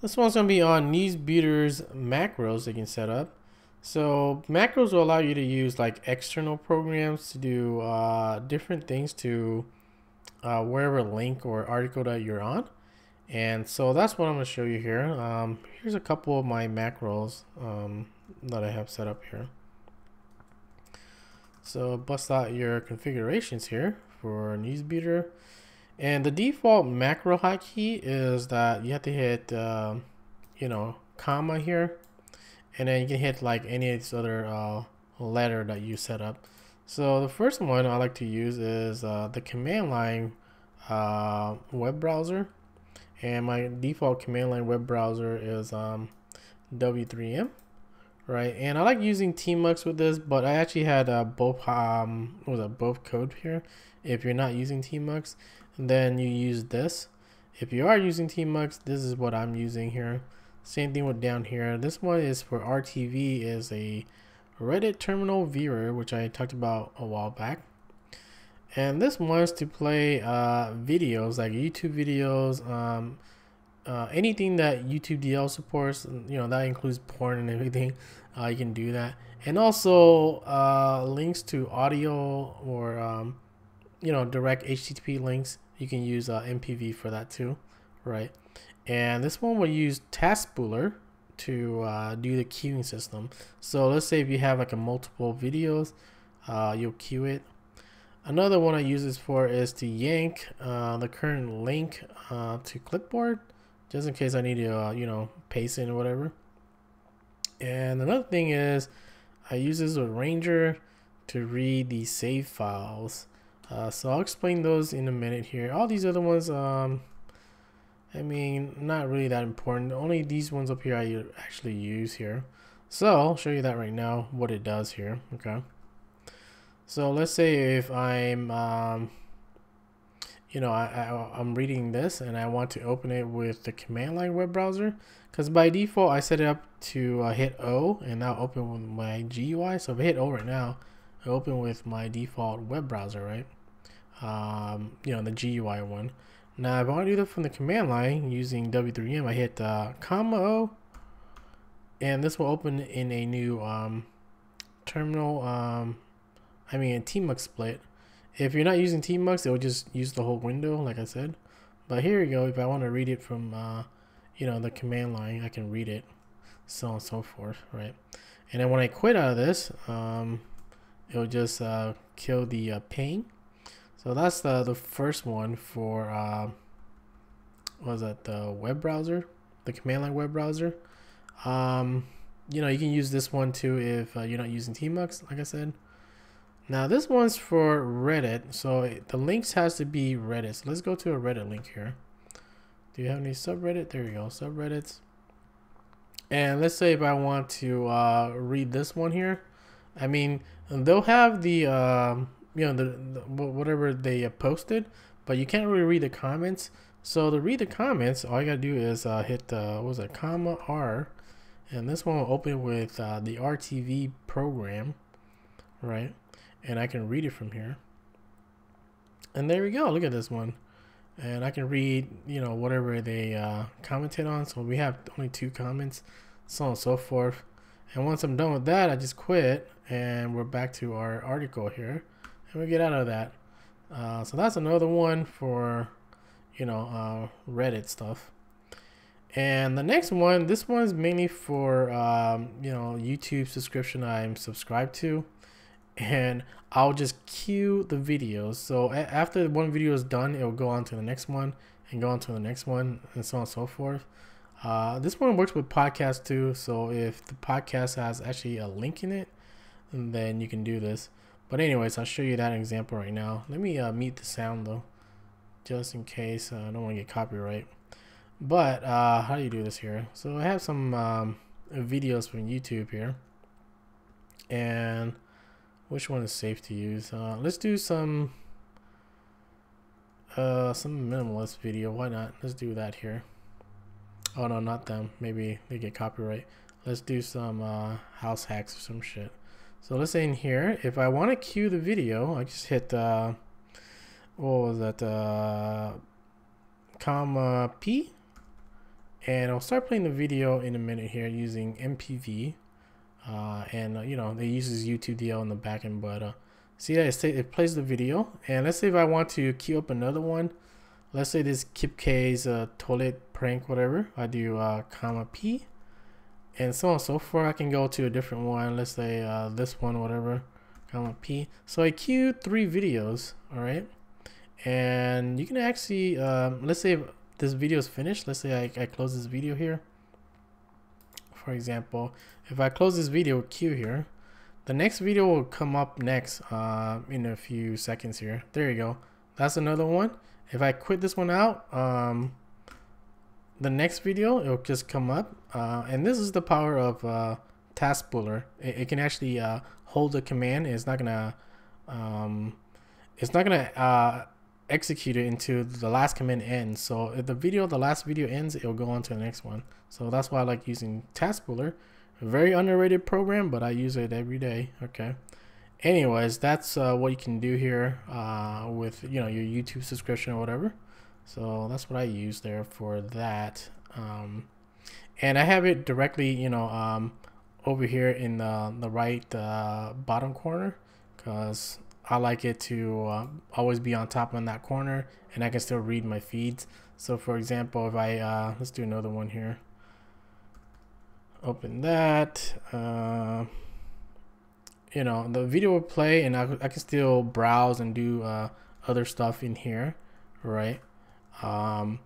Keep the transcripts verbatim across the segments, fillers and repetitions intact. This one's going to be on Newsbeuter's macros that you can set up. So macros will allow you to use like external programs to do uh, different things to uh, wherever link or article that you're on. And so that's what I'm going to show you here. Um, here's a couple of my macros um, that I have set up here. So bust out your configurations here for Newsbeuter. And the default macro hotkey is that you have to hit, uh, you know, comma here. And then you can hit like any of these other uh, letter that you set up. So the first one I like to use is uh, the command line uh, web browser. And my default command line web browser is um, W three M. Right, and I like using Tmux with this, but I actually had uh, both um, what was it, both code here. If you're not using Tmux, then you use this. If you are using Tmux, this is what I'm using here. Same thing with down here. This one is for R T V, is a Reddit terminal viewer, which I talked about a while back. And this one's to play uh, videos like YouTube videos. Um, Uh, anything that YouTube D L supports, you know, that includes porn and everything, uh, you can do that. And also uh, links to audio or, um, you know, direct H T T P links. You can use uh, M P V for that too, right? And this one will use TaskPooler to uh, do the queuing system. So let's say if you have like a multiple videos, uh, you'll queue it. Another one I use this for is to yank uh, the current link uh, to clipboard, just in case I need to, uh, you know, paste in or whatever. And another thing is I use this with Ranger to read the save files. Uh, so I'll explain those in a minute here. All these other ones, um, I mean, not really that important. Only these ones up here I actually use here. So I'll show you that right now, what it does here, okay? So let's say if I'm, um, you know, I, I, I'm reading this and I want to open it with the command line web browser, because by default I set it up to uh, hit O and now open with my G U I. So if I hit O right now, I open with my default web browser, right? Um, you know, the G U I one. Now if I want to do that from the command line using W three M, I hit uh, comma O, and this will open in a new um, terminal, um, I mean a Tmux split. If you're not using Tmux, it will just use the whole window, like I said. But here you go. If I want to read it from, uh, you know, the command line, I can read it, so on and so forth, right? And then when I quit out of this, um, it will just uh, kill the uh, ping. So that's the the first one for uh, what was that, the web browser, the command line web browser. Um, you know, you can use this one too if uh, you're not using Tmux, like I said. Now this one's for Reddit, so the links has to be Reddit. So let's go to a Reddit link here. Do you have any subreddit? There you go, subreddits. And let's say if I want to uh, read this one here, I mean they'll have the um, you know the, the whatever they posted, but you can't really read the comments. So to read the comments, all you gotta do is uh, hit the what was it, comma R, and this one will open with uh, the R T V program, right? And I can read it from here. And there we go, look at this one. And I can read, you know, whatever they uh, commented on. So we have only two comments, so on and so forth. And once I'm done with that, I just quit and we're back to our article here. And we get out of that. Uh, so that's another one for, you know, uh, Reddit stuff. And the next one, this one is mainly for, um, you know, YouTube subscription I'm subscribed to. And I'll just queue the videos. So after one video is done, it'll go on to the next one and go on to the next one and so on and so forth. Uh, this one works with podcasts too. So if the podcast has actually a link in it, then you can do this. But anyways, I'll show you that example right now. Let me uh, mute the sound though, just in case. Uh, I don't want to get copyright. But uh, how do you do this here? So I have some um, videos from YouTube here. And which one is safe to use? Uh, let's do some uh, some minimalist video. Why not? Let's do that here. Oh no, not them. Maybe they get copyright. Let's do some uh, house hacks or some shit. So let's say in here, if I want to cue the video, I just hit uh, what was that? Uh, comma P, And I'll start playing the video in a minute here using M P V. Uh, and, uh, you know, they uses YouTube D L in the backend, but uh, see that it, it plays the video. And let's say if I want to queue up another one, let's say this Kipkay's uh, toilet prank, whatever. I do uh, comma P and so on and so forth. I can go to a different one. Let's say uh, this one, whatever, comma P. So I queued three videos, all right? And you can actually, um, let's say if this video is finished. Let's say I, I close this video here. For example, if I close this video queue here, the next video will come up next uh, in a few seconds here. There you go. That's another one. If I quit this one out, um, the next video, it'll just come up. Uh, and this is the power of uh, TaskPooler. It, it can actually uh, hold a command. It's not gonna, um, it's not gonna uh, execute it until the last command ends. So if the video, the last video ends, it'll go on to the next one. So that's why I like using TaskPooler. Very underrated program, but I use it every day. Okay. Anyways, that's uh, what you can do here uh, with, you know, your YouTube subscription or whatever. So that's what I use there for that. Um, and I have it directly, you know, um, over here in the, the right uh, bottom corner, because I like it to uh, always be on top in that corner, and I can still read my feeds. So for example, if I, uh, let's do another one here. Open that. Uh, you know, the video will play, and I, I can still browse and do uh, other stuff in here, right? Um,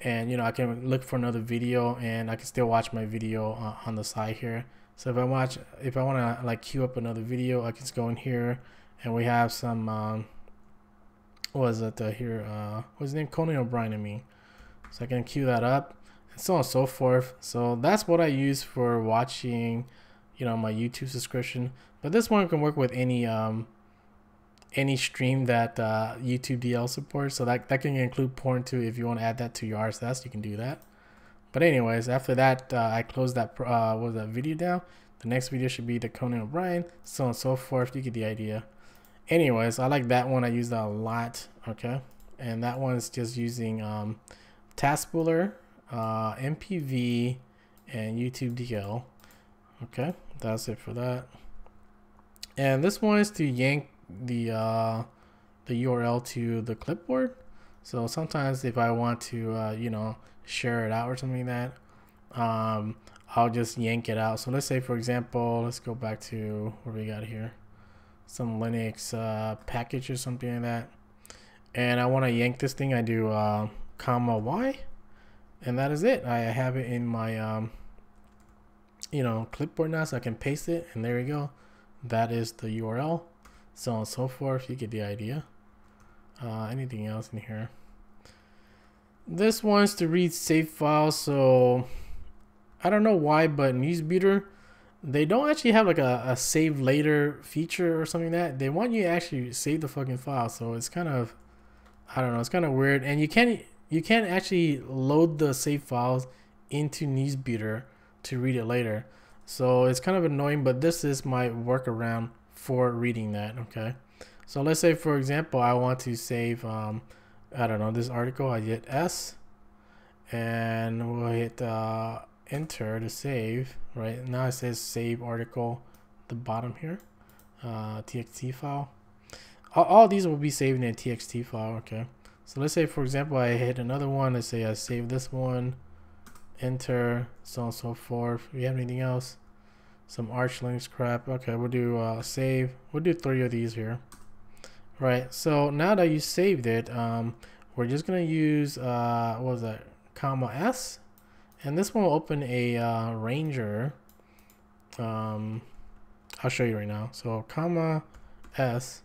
and you know, I can look for another video, and I can still watch my video uh, on the side here. So if I watch, if I want to like queue up another video, I can just go in here, and we have some, um, what is it uh, here? Uh, what's his name? Conan O'Brien, I mean. So I can queue that up, and so on and so forth. So that's what I use for watching, you know, my YouTube subscription. But this one can work with any um, any stream that uh, YouTube D L supports. So that, that can include porn too. If you want to add that to your R S S, you can do that. But anyways, after that, uh, I close that uh, what was that video down. The next video should be the Conan O'Brien, so on and so forth. You get the idea. Anyways, I like that one. I use that a lot. Okay, and that one is just using um, TaskPooler, uh, M P V, and YouTube D L. Okay, that's it for that. And this one is to yank the uh, the U R L to the clipboard. So sometimes if I want to, uh, you know, share it out or something like that, um, I'll just yank it out. So let's say, for example, let's go back to what we got here, some Linux uh, package or something like that, and I want to yank this thing. I do uh, comma Y, and that is it. I have it in my um, you know, clipboard now, so I can paste it, and there you go. That is the U R L, so on and so forth. You get the idea. Uh, anything else in here? This one's to read save files. So I don't know why, but Newsbeuter, they don't actually have like a, a save later feature or something like that. They want you to actually save the fucking file. So it's kind of, I don't know, it's kind of weird. And you can't you can't actually load the save files into Newsbeuter to read it later. So it's kind of annoying, but this is my workaround for reading that. Okay, so let's say, for example, I want to save um, I don't know, this article. I hit S and we'll hit uh, enter to save. Right now it says save article at the bottom here, uh, T X T file. All, all these will be saved in a T X T file. Okay, so let's say, for example, I hit another one. Let's say I save this one, enter, so on and so forth. We have anything else? Some Arch Linux crap. Okay, we'll do uh, save. We'll do three of these here. Right, so now that you saved it, um, we're just gonna use uh, what was that, comma S, and this one will open a uh, ranger. um, I'll show you right now. So comma S,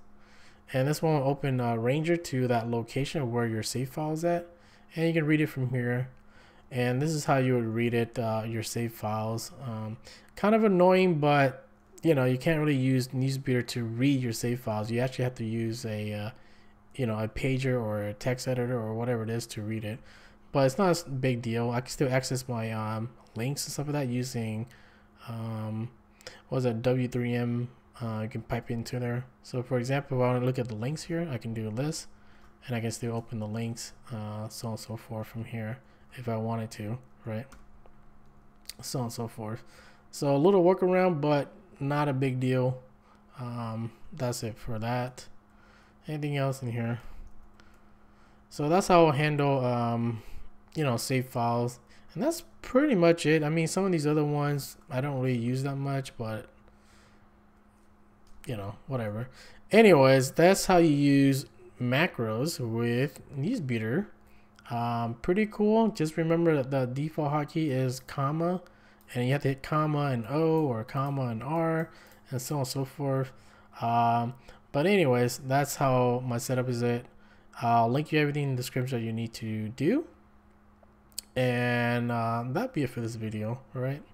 and this one will open a ranger to that location where your save file is at, and you can read it from here. And this is how you would read it, uh, your save files. Um, kind of annoying, but you know, you can't really use Newsbeuter to read your save files. You actually have to use a, uh, you know, a pager or a text editor or whatever it is to read it. But it's not a big deal. I can still access my um, links and stuff like that using, um, what was that, W three M? Uh, you can pipe into there. So for example, if I want to look at the links here, I can do this, and I can still open the links, uh, so on and so forth from here. if I wanted to, right? So on and so forth. So a little workaround, but not a big deal. Um, that's it for that. Anything else in here? So that's how I'll handle, um, you know, save files. And that's pretty much it. I mean, some of these other ones I don't really use that much, but, you know, whatever. Anyways, that's how you use macros with Newsbeuter. Um, pretty cool. Just remember that the default hotkey is comma, and you have to hit comma and O or comma and R and so on and so forth. Um, but anyways, that's how my setup is it. I'll link you everything in the description that you need to do. And uh, that'd be it for this video, all right?